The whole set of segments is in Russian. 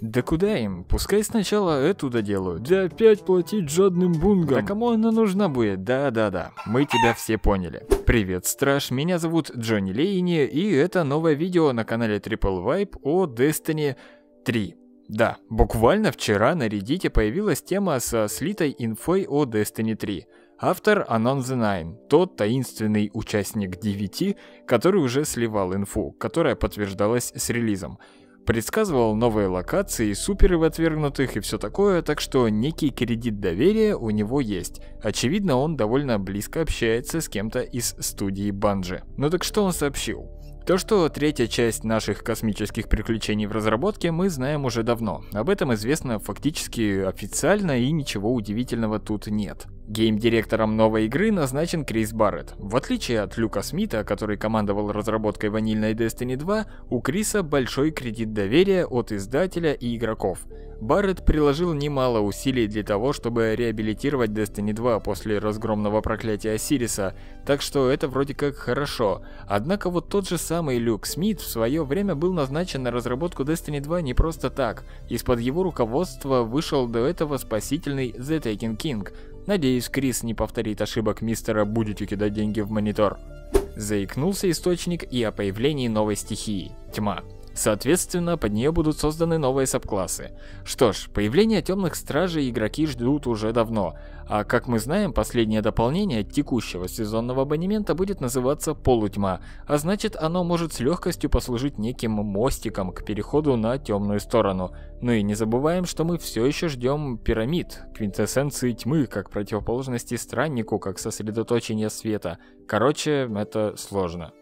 Да куда им? Пускай сначала эту доделают. Да опять платить жадным бунгам. Да кому она нужна будет? Да-да-да, мы тебя все поняли. Привет, страж, меня зовут Джонни Лейни, и это новое видео на канале Triple Vibe о Destiny 3. Да, буквально вчера на Reddit появилась тема со слитой инфой о Destiny 3. Автор Anon the Nine, тот таинственный участник DVT, который уже сливал инфу, которая подтверждалась с релизом. Предсказывал новые локации, суперы в отвергнутых и все такое, так что некий кредит доверия у него есть. Очевидно, он довольно близко общается с кем-то из студии Bungie. Ну так что он сообщил? То, что третья часть наших космических приключений в разработке, мы знаем уже давно. Об этом известно фактически официально, и ничего удивительного тут нет. Гейм-директором новой игры назначен Крис Барретт. В отличие от Люка Смита, который командовал разработкой ванильной Destiny 2, у Криса большой кредит доверия от издателя и игроков. Барретт приложил немало усилий для того, чтобы реабилитировать Destiny 2 после разгромного проклятия Сириса, так что это вроде как хорошо. Однако вот тот же самый Люк Смит в свое время был назначен на разработку Destiny 2 не просто так. Из-под его руководства вышел до этого спасительный The Taken King. Надеюсь, Крис не повторит ошибок мистера «Будете кидать деньги в монитор». Заикнулся источник и о появлении новой стихии – тьма. Соответственно, под нее будут созданы новые сабклассы. Что ж, появление темных стражей игроки ждут уже давно. А как мы знаем, последнее дополнение текущего сезонного абонемента будет называться «Полутьма», а значит, оно может с легкостью послужить неким мостиком к переходу на темную сторону. Ну и не забываем, что мы все еще ждем пирамид, квинтэссенции тьмы, как противоположности страннику, как сосредоточение света. Короче, это сложно.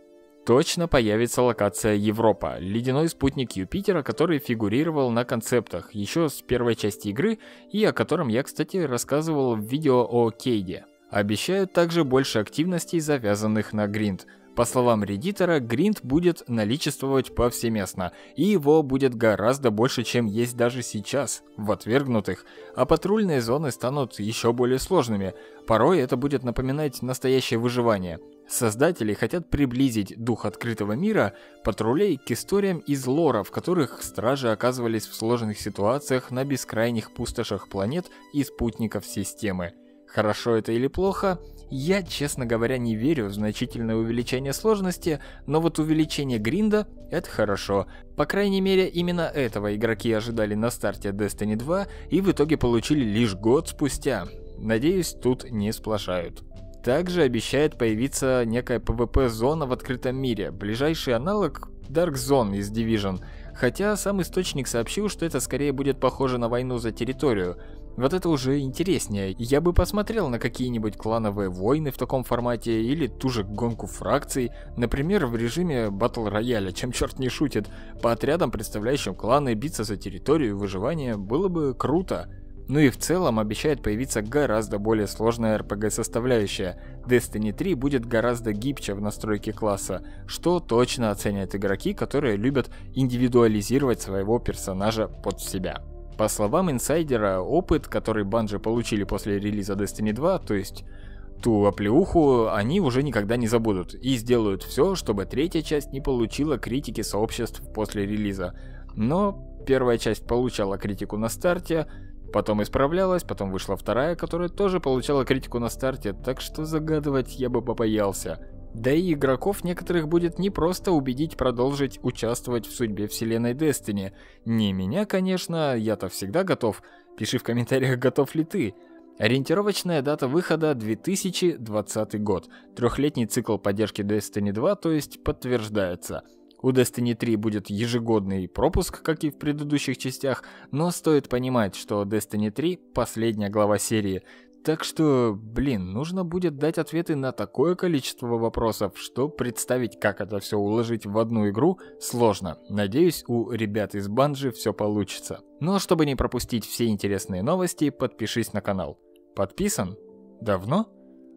Точно появится локация Европа, ледяной спутник Юпитера, который фигурировал на концептах еще с первой части игры и о котором я, кстати, рассказывал в видео о Кейде. Обещают также больше активностей, завязанных на гринд. По словам реддитора, гринд будет наличествовать повсеместно, и его будет гораздо больше, чем есть даже сейчас, в отвергнутых, а патрульные зоны станут еще более сложными, порой это будет напоминать настоящее выживание. Создатели хотят приблизить дух открытого мира патрулей к историям из лора, в которых стражи оказывались в сложных ситуациях на бескрайних пустошах планет и спутников системы. Хорошо это или плохо? Я, честно говоря, не верю в значительное увеличение сложности, но вот увеличение гринда — это хорошо. По крайней мере, именно этого игроки ожидали на старте Destiny 2 и в итоге получили лишь год спустя. Надеюсь, тут не сплошают. Также обещает появиться некая PvP-зона в открытом мире, ближайший аналог Dark Zone из Division, хотя сам источник сообщил, что это скорее будет похоже на войну за территорию. Вот это уже интереснее, я бы посмотрел на какие-нибудь клановые войны в таком формате или ту же гонку фракций, например в режиме Battle Royale, чем черт не шутит, по отрядам, представляющим кланы, биться за территорию и выживание было бы круто. Ну и в целом обещает появиться гораздо более сложная RPG составляющая. Destiny 3 будет гораздо гибче в настройке класса, что точно оценят игроки, которые любят индивидуализировать своего персонажа под себя. По словам инсайдера, опыт, который Bungie получили после релиза Destiny 2, то есть ту оплеуху, они уже никогда не забудут и сделают все, чтобы третья часть не получила критики сообществ после релиза. Но первая часть получала критику на старте, потом исправлялась, потом вышла вторая, которая тоже получала критику на старте, так что загадывать я бы побоялся. Да и игроков некоторых будет непросто убедить продолжить участвовать в судьбе вселенной Destiny. Не меня, конечно, я-то всегда готов. Пиши в комментариях, готов ли ты. Ориентировочная дата выхода — 2020 год. Трехлетний цикл поддержки Destiny 2, то есть, подтверждается. У Destiny 3 будет ежегодный пропуск, как и в предыдущих частях, но стоит понимать, что Destiny 3 — последняя глава серии. Так что, блин, нужно будет дать ответы на такое количество вопросов, что представить, как это все уложить в одну игру, сложно. Надеюсь, у ребят из Bungie все получится. Но чтобы не пропустить все интересные новости, подпишись на канал. Подписан? Давно?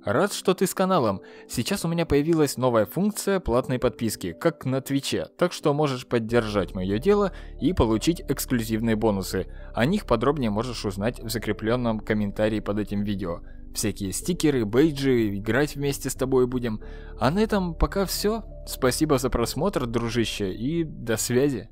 Рад, что ты с каналом. Сейчас у меня появилась новая функция платной подписки, как на Твиче, так что можешь поддержать мое дело и получить эксклюзивные бонусы. О них подробнее можешь узнать в закрепленном комментарии под этим видео. Всякие стикеры, бейджи, играть вместе с тобой будем. А на этом пока все. Спасибо за просмотр, дружище, и до связи.